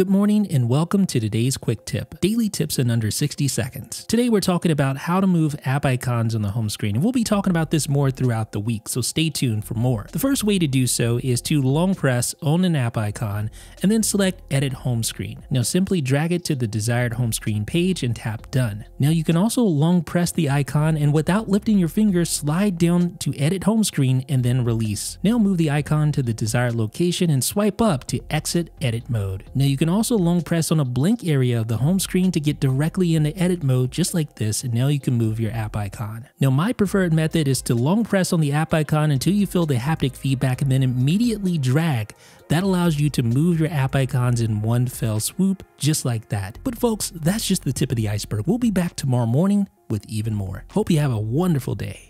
Good morning and welcome to today's quick tip, daily tips in under 60 seconds. Today we're talking about how to move app icons on the home screen, and we'll be talking about this more throughout the week, so stay tuned for more. The first way to do so is to long press on an app icon and then select Edit Home Screen. Now simply drag it to the desired home screen page and tap Done. Now you can also long press the icon and without lifting your finger, slide down to Edit Home Screen and then Release. Now move the icon to the desired location and swipe up to exit edit mode. Now you can also long press on a blank area of the home screen to get directly into edit mode just like this, and now you can move your app icon. Now my preferred method is to long press on the app icon until you feel the haptic feedback and then immediately drag. That allows you to move your app icons in one fell swoop just like that. But folks, that's just the tip of the iceberg. We'll be back tomorrow morning with even more. Hope you have a wonderful day.